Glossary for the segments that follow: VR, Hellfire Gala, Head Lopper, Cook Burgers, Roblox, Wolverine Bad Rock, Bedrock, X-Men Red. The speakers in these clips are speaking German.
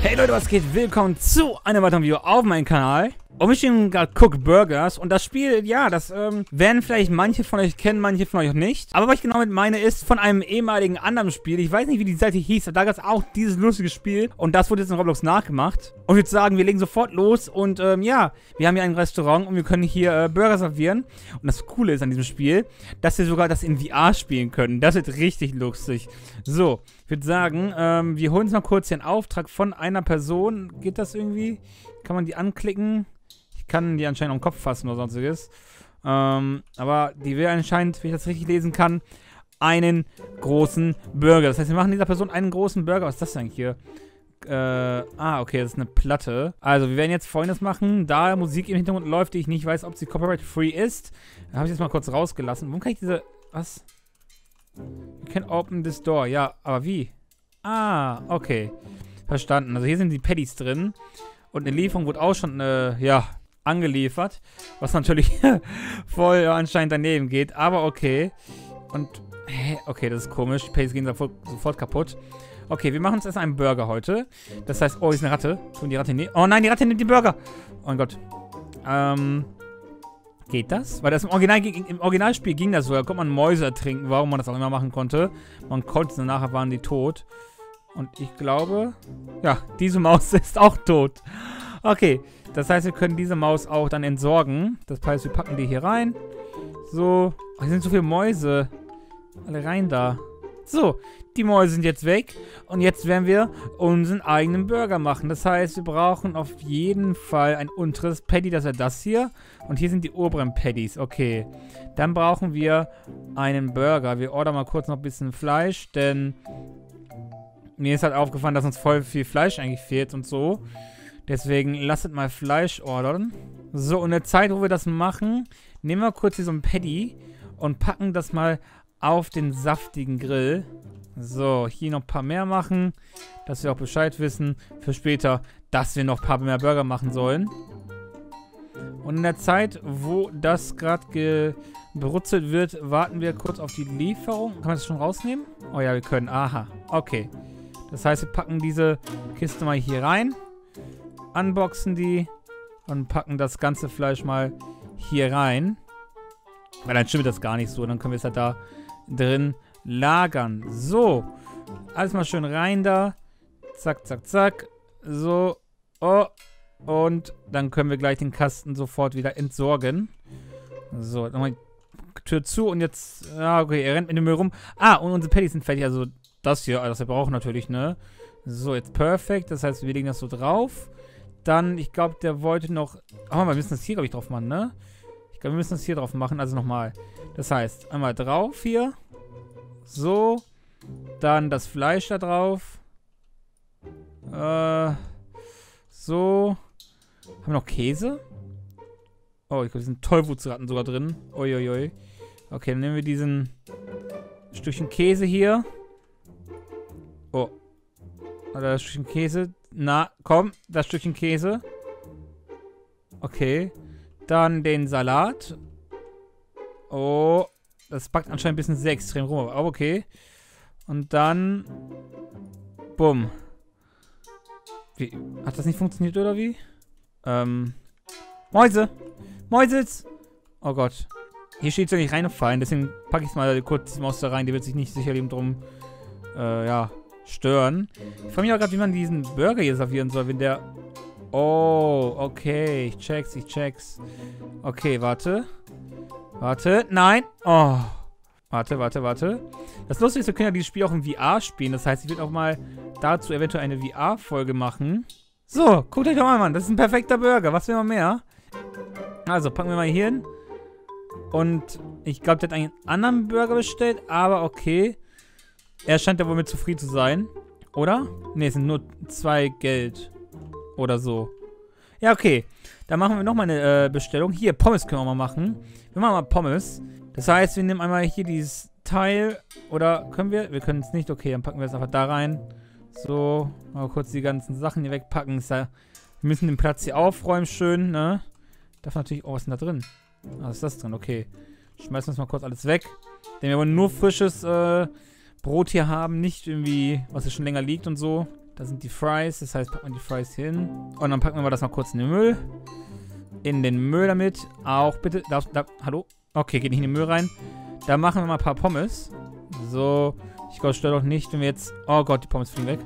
Hey Leute, was geht? Willkommen zu einem weiteren Video auf meinem Kanal. Und wir spielen gerade Cook Burgers. Und das Spiel, ja, das werden vielleicht manche von euch kennen, manche von euch auch nicht. Aber was ich genau mit meine ist von einem ehemaligen anderen Spiel. Ich weiß nicht, wie die Seite hieß, aber da gab es auch dieses lustige Spiel. Und das wurde jetzt in Roblox nachgemacht. Und ich würde sagen, wir legen sofort los. Und ja, wir haben hier ein Restaurant und wir können hier Burger servieren. Und das Coole ist an diesem Spiel, dass wir sogar das in VR spielen können. Das wird richtig lustig. So, ich würde sagen, wir holen uns mal kurz den Auftrag von einer Person. Geht das irgendwie? Kann man die anklicken? Ich kann die anscheinend am Kopf fassen oder sonstiges. Aber die will anscheinend, wenn ich das richtig lesen kann, einen großen Burger. Das heißt, wir machen dieser Person einen großen Burger. Was ist das denn hier? Okay, das ist eine Platte. Also, wir werden jetzt Folgendes machen. Da Musik im Hintergrund läuft, die ich nicht weiß, ob sie copyright-free ist. Da habe ich jetzt mal kurz rausgelassen. Warum kann ich diese... Was? You can open this door. Ja, aber wie? Ah, okay. Verstanden. Also, hier sind die Patties drin. Und eine Lieferung wurde auch schon, ja, angeliefert. Was natürlich voll anscheinend daneben geht. Aber okay. Und... Hä? Okay, das ist komisch. Die Patties gehen sofort kaputt. Okay, wir machen uns erst einen Burger heute. Das heißt, oh, hier ist eine Ratte. Tun die Ratte nehmen? Oh nein, die Ratte nimmt den Burger. Oh mein Gott. Geht das? Weil das im Originalspiel ging das so. Da konnte man Mäuse ertrinken, warum man das auch immer machen konnte. Man konnte es, nachher waren die tot. Und ich glaube... Ja, diese Maus ist auch tot. Okay, das heißt, wir können diese Maus auch dann entsorgen. Das heißt, wir packen die hier rein. So. Oh, hier sind so viele Mäuse. Alle rein da. So, die Mäuse sind jetzt weg. Und jetzt werden wir unseren eigenen Burger machen. Das heißt, wir brauchen auf jeden Fall ein unteres Patty. Das wäre das hier. Und hier sind die oberen Patties. Okay. Dann brauchen wir einen Burger. Wir ordern mal kurz noch ein bisschen Fleisch, denn mir ist halt aufgefallen, dass uns voll viel Fleisch eigentlich fehlt und so. Deswegen lasst mal Fleisch ordern. So, und in der Zeit, wo wir das machen, nehmen wir kurz hier so ein Patty und packen das mal auf den saftigen Grill. So, hier noch ein paar mehr machen, dass wir auch Bescheid wissen für später, dass wir noch ein paar mehr Burger machen sollen. Und in der Zeit, wo das gerade gebrutzelt wird, warten wir kurz auf die Lieferung. Kann man das schon rausnehmen? Oh ja, wir können. Aha, okay. Das heißt, wir packen diese Kiste mal hier rein, unboxen die und packen das ganze Fleisch mal hier rein. Weil dann stimmt das gar nicht so. Dann können wir es halt da drin lagern. So. Alles mal schön rein da. Zack, zack, zack. So. Oh. Und dann können wir gleich den Kasten sofort wieder entsorgen. So. Nochmal die Tür zu. Und jetzt... Ah, okay. Er rennt mit dem Müll rum. Ah, und unsere Patties sind fertig. Also das hier. Das wir brauchen natürlich, ne? So, jetzt perfekt. Das heißt, wir legen das so drauf. Dann, ich glaube, der wollte noch... Oh, wir müssen das hier, glaube ich, drauf machen, ne? Ich glaube, wir müssen das hier drauf machen. Also nochmal. Das heißt, einmal drauf hier. So. Dann das Fleisch da drauf. So. Haben wir noch Käse? Oh, ich glaube, die sind Tollwutsratten sogar drin. Uiuiui. Okay, dann nehmen wir diesen Stückchen Käse hier. Oh. Oder das Stückchen Käse. Na, komm. Das Stückchen Käse. Okay. Dann den Salat. Oh, das backt anscheinend ein bisschen sehr extrem rum, aber okay. Und dann... Bumm. Wie? Hat das nicht funktioniert, oder wie? Mäuse! Mäusels! Oh Gott. Hier steht es ja nicht reingefallen, deswegen packe ich es mal kurz die Maus da rein. Die wird sich nicht sicherlich drum, ja, stören. Ich frage mich auch gerade, wie man diesen Burger hier servieren soll, wenn der... Oh, okay. Ich check's, ich check's. Okay, warte. Warte. Nein. Oh. Warte, warte, warte. Das Lustige ist, wir können ja dieses Spiel auch in VR spielen. Das heißt, ich werde auch mal dazu eventuell eine VR-Folge machen. So, guckt euch doch mal an. Das ist ein perfekter Burger. Was will man mehr? Also, packen wir mal hier hin. Und ich glaube, der hat einen anderen Burger bestellt. Aber okay. Er scheint ja wohl mit zufrieden zu sein. Oder? Ne, es sind nur 2 Geld. Oder so. Ja, okay. Dann machen wir nochmal eine Bestellung. Hier, Pommes können wir mal machen. Wir machen mal Pommes. Das heißt, wir nehmen einmal hier dieses Teil. Oder können wir? Wir können es nicht. Okay, dann packen wir es einfach da rein. So. Mal kurz die ganzen Sachen hier wegpacken. Wir müssen den Platz hier aufräumen. Schön, ne? Darf natürlich... Oh, was ist denn da drin? Ah, ist das drin? Okay. Schmeißen wir es mal kurz alles weg. Denn wir wollen nur frisches Brot hier haben. Nicht irgendwie, was hier schon länger liegt und so. Da sind die Fries, das heißt, packen wir die Fries hin. Und dann packen wir das noch kurz in den Müll. In den Müll damit. Auch bitte. Hallo? Okay, geht nicht in den Müll rein. Da machen wir mal ein paar Pommes. So. Ich glaube, stört doch nicht, wenn wir jetzt... Oh Gott, die Pommes fliegen weg.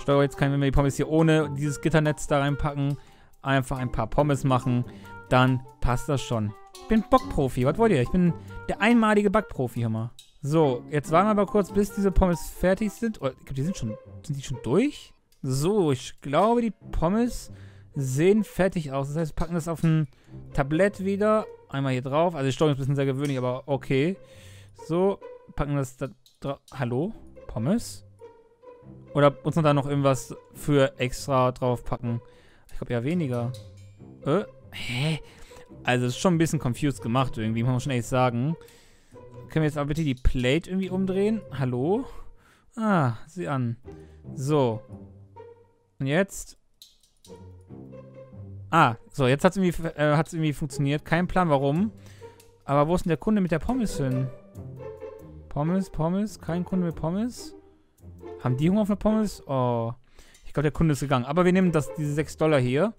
Stört doch jetzt keinen, wenn wir die Pommes hier ohne dieses Gitternetz da reinpacken. Einfach ein paar Pommes machen. Dann passt das schon. Ich bin Backprofi. Was wollt ihr? Ich bin der einmalige Backprofi, hör mal. So, jetzt warten wir aber kurz, bis diese Pommes fertig sind. Oh, ich glaube, die sind schon... Sind die schon durch? So, ich glaube, die Pommes sehen fertig aus. Das heißt, wir packen das auf ein Tablett wieder. Einmal hier drauf. Also, die Steuerung ist ein bisschen sehr gewöhnlich, aber okay. So, packen das da drauf. Hallo? Pommes? Oder uns noch da noch irgendwas für extra drauf packen? Ich glaube, eher weniger. Hä? Also, es ist schon ein bisschen confused gemacht irgendwie, muss man schon ehrlich sagen. Können wir jetzt aber bitte die Plate irgendwie umdrehen? Hallo? Ah, sieh an. So. Und jetzt? Ah, so, jetzt hat es irgendwie funktioniert. Kein Plan, warum. Aber wo ist denn der Kunde mit der Pommes hin? Pommes. Kein Kunde mit Pommes. Haben die Hunger auf eine Pommes? Oh. Ich glaube, der Kunde ist gegangen. Aber wir nehmen das, diese $6 hier,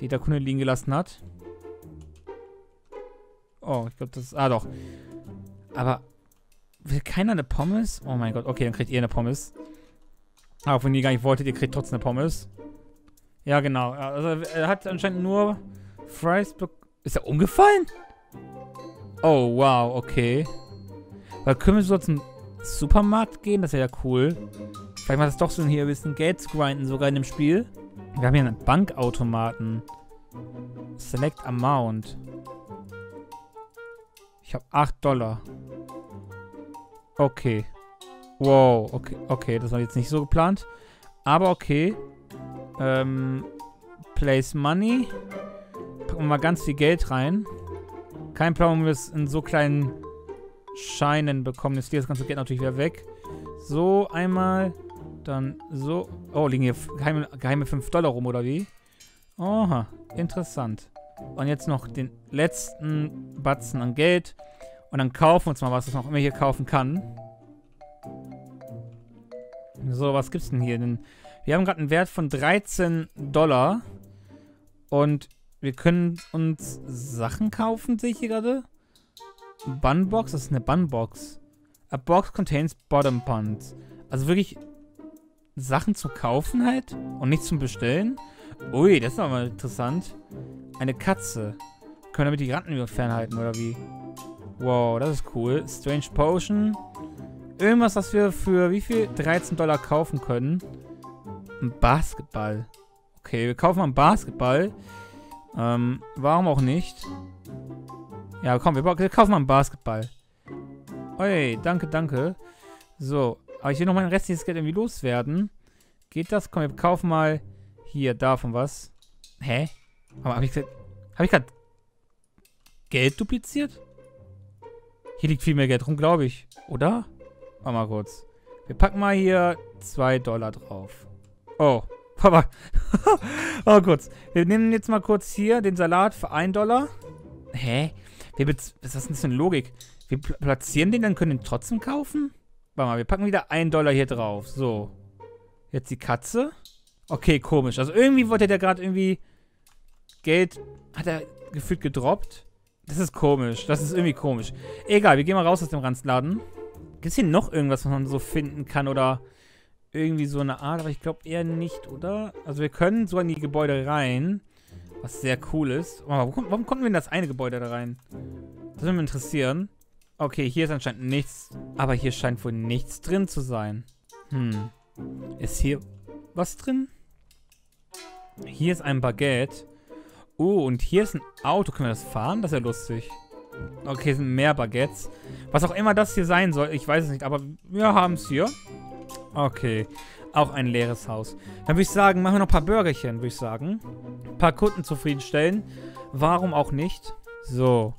die der Kunde liegen gelassen hat. Oh, ich glaube, das ist... Ah, doch. Aber... Will keiner eine Pommes? Oh mein Gott, okay, dann kriegt ihr eine Pommes. Auch wenn ihr gar nicht wolltet, ihr kriegt trotzdem eine Pommes. Ja, genau. Also, er hat anscheinend nur Fries... Ist er umgefallen? Oh, wow, okay. Weil können wir so zum Supermarkt gehen? Das wäre ja cool. Vielleicht macht es doch so hier ein bisschen Geld zu grinden, sogar in dem Spiel. Wir haben hier einen Bankautomaten. Select Amount. Ich habe $8. Okay. Wow, okay, das war jetzt nicht so geplant. Aber okay. Place Money. Packen wir mal ganz viel Geld rein. Kein Plan, warum wir es in so kleinen Scheinen bekommen. Jetzt geht das ganze Geld natürlich wieder weg. So, einmal. Dann so. Oh, liegen hier geheime $5 rum, oder wie? Oha, interessant. Und jetzt noch den letzten Batzen an Geld. Und dann kaufen wir uns mal was, das man auch immer hier kaufen kann. So, was gibt's denn hier? Wir haben gerade einen Wert von $13. Und wir können uns Sachen kaufen, sehe ich hier gerade. Bunbox, das ist eine Bunbox. A box contains bottom buns. Also wirklich Sachen zu kaufen halt und nicht zum Bestellen. Ui, das ist aber interessant. Eine Katze. Können wir damit die Ratten fernhalten, oder wie? Wow, das ist cool. Strange Potion. Irgendwas, was wir für wie viel? $13 kaufen können. Ein Basketball. Okay, wir kaufen mal einen Basketball. Warum auch nicht? Ja, komm, wir kaufen mal einen Basketball. Oi, danke. So, aber ich will noch mein restliches Geld irgendwie loswerden. Geht das? Komm, wir kaufen mal hier davon was. Hä? Aber hab ich gerade Geld dupliziert? Hier liegt viel mehr Geld rum, glaube ich. Oder? Warte mal kurz. Wir packen mal hier $2 drauf. Oh. Papa. Oh, kurz. Wir nehmen jetzt mal kurz hier den Salat für $1. Hä? Was ist das denn für eine Logik? Wir platzieren den, dann können wir ihn trotzdem kaufen? Warte mal, wir packen wieder $1 hier drauf. So. Jetzt die Katze. Okay, komisch. Also irgendwie wollte der gerade irgendwie Geld... Hat er gefühlt gedroppt? Das ist komisch. Das ist irgendwie komisch. Egal, wir gehen mal raus aus dem Ranzladen. Gibt es hier noch irgendwas, was man so finden kann oder irgendwie so eine Art? Aber ich glaube eher nicht, oder? Also wir können so in die Gebäude rein, was sehr cool ist. Oh, warum kommen wir in das eine Gebäude da rein? Das würde mich interessieren. Okay, hier ist anscheinend nichts, aber hier scheint wohl nichts drin zu sein. Hm. Ist hier was drin? Hier ist ein Baguette. Oh, und hier ist ein Auto. Können wir das fahren? Das ist ja lustig. Okay, es sind mehr Baguettes. Was auch immer das hier sein soll, ich weiß es nicht, aber wir haben es hier. Okay, auch ein leeres Haus. Dann würde ich sagen, machen wir noch ein paar Burgerchen, würde ich sagen. Ein paar Kunden zufriedenstellen. Warum auch nicht? So.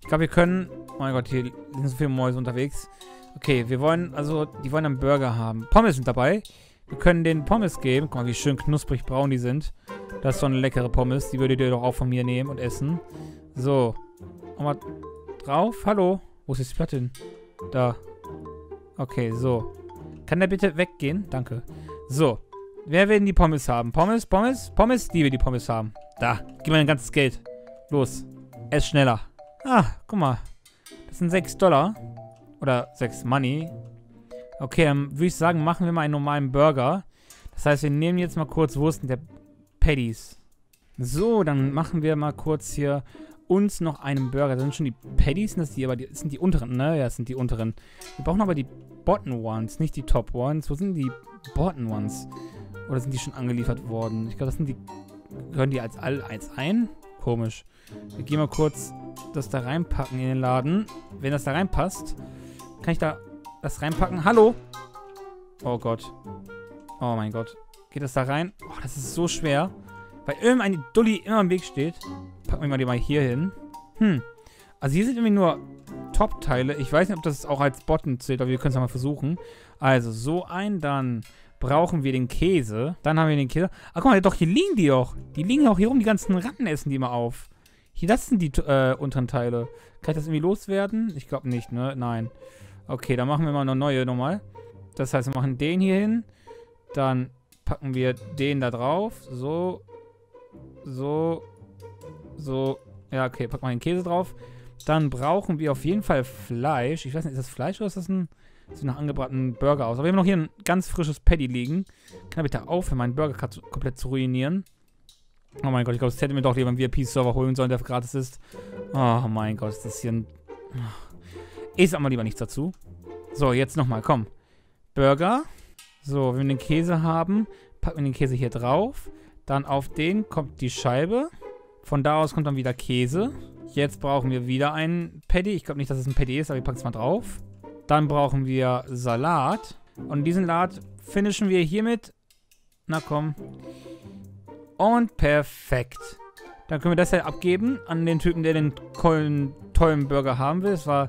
Ich glaube, wir können... Oh mein Gott, hier sind so viele Mäuse unterwegs. Okay, wir wollen... Also, die wollen einen Burger haben. Pommes sind dabei. Wir können denen Pommes geben. Guck mal, wie schön knusprig braun die sind. Das ist so eine leckere Pommes. Die würdet ihr doch auch von mir nehmen und essen. So. Nochmal drauf. Hallo. Wo ist jetzt die Platte hin? Da. Okay, so. Kann der bitte weggehen? Danke. So. Wer will denn die Pommes haben? Pommes, Pommes, Pommes, die will die Pommes haben. Da, gib mir dein ganzes Geld. Los, ess schneller. Ah, guck mal. Das sind 6 Dollar. Oder 6 Money. Okay, dann würde ich sagen, machen wir mal einen normalen Burger. Das heißt, wir nehmen jetzt mal kurz, wo ist denn der Patties? So, dann machen wir mal kurz hier uns noch einen Burger. Das sind schon die Patties, das sind die, aber die, sind die unteren, ne? Ja, das sind die unteren. Wir brauchen aber die Bottom Ones, nicht die Top Ones. Wo sind die Bottom Ones? Oder sind die schon angeliefert worden? Ich glaube, das sind die... Gehören die als all eins ein? Komisch. Wir gehen mal kurz das da reinpacken in den Laden. Wenn das da reinpasst, kann ich da das reinpacken? Hallo? Oh Gott. Oh mein Gott. Geht das da rein? Oh, das ist so schwer. Weil irgendein Dulli immer im Weg steht. Packen wir mal die mal hier hin. Hm. Also hier sind irgendwie nur Top-Teile. Ich weiß nicht, ob das auch als Bottom zählt, aber wir können es ja mal versuchen. Also so ein, dann... brauchen wir den Käse. Dann haben wir den Käse. Ah, guck mal, doch, hier liegen die doch. Die liegen auch hier rum. Die ganzen Ratten essen die mal auf. Hier, das sind die unteren Teile. Kann ich das irgendwie loswerden? Ich glaube nicht, ne? Nein. Okay, dann machen wir mal eine neue nochmal. Das heißt, wir machen den hier hin. Dann packen wir den da drauf. So. So. So. Ja, okay, packen wir den Käse drauf. Dann brauchen wir auf jeden Fall Fleisch. Ich weiß nicht, ist das Fleisch oder ist das ein... Sieht nach angebratenen Burger aus. Aber wir haben noch hier ein ganz frisches Patty liegen. Kann ich da aufhören, meinen Burger komplett zu ruinieren? Oh mein Gott, ich glaube, das hätte mir doch lieber einen VIP-Server holen sollen, der gratis ist. Oh mein Gott, ist das hier ein... Ich sag mal lieber nichts dazu. So, jetzt nochmal, komm. Burger. So, wenn wir den Käse haben, packen wir den Käse hier drauf. Dann auf den kommt die Scheibe. Von da aus kommt dann wieder Käse. Jetzt brauchen wir wieder einen Patty. Ich glaube nicht, dass es ein Patty ist, aber ich packe es mal drauf. Dann brauchen wir Salat. Und diesen Salat finishen wir hiermit. Na komm. Und perfekt. Dann können wir das ja abgeben an den Typen, der den tollen Burger haben will. Es war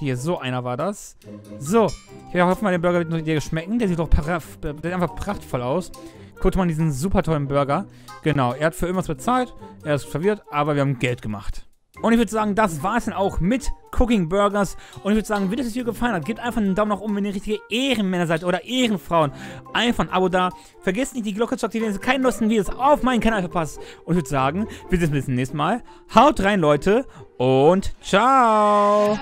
hier so einer war das. So. Ich hoffe mal, der Burger wird noch dir schmecken. Der sieht doch einfach prachtvoll aus. Guckt mal diesen super tollen Burger. Genau. Er hat für irgendwas bezahlt. Er ist verwirrt, aber wir haben Geld gemacht. Und ich würde sagen, das war es dann auch mit Cooking Burgers. Und ich würde sagen, wenn euch das Video gefallen hat, gebt einfach einen Daumen nach oben, wenn ihr richtige Ehrenmänner seid oder Ehrenfrauen. Einfach ein Abo da. Vergesst nicht, die Glocke zu aktivieren, dass ihr keine neuesten Videos auf meinen Kanal verpasst. Und ich würde sagen, wir sehen uns bis zum nächsten Mal. Haut rein, Leute. Und ciao.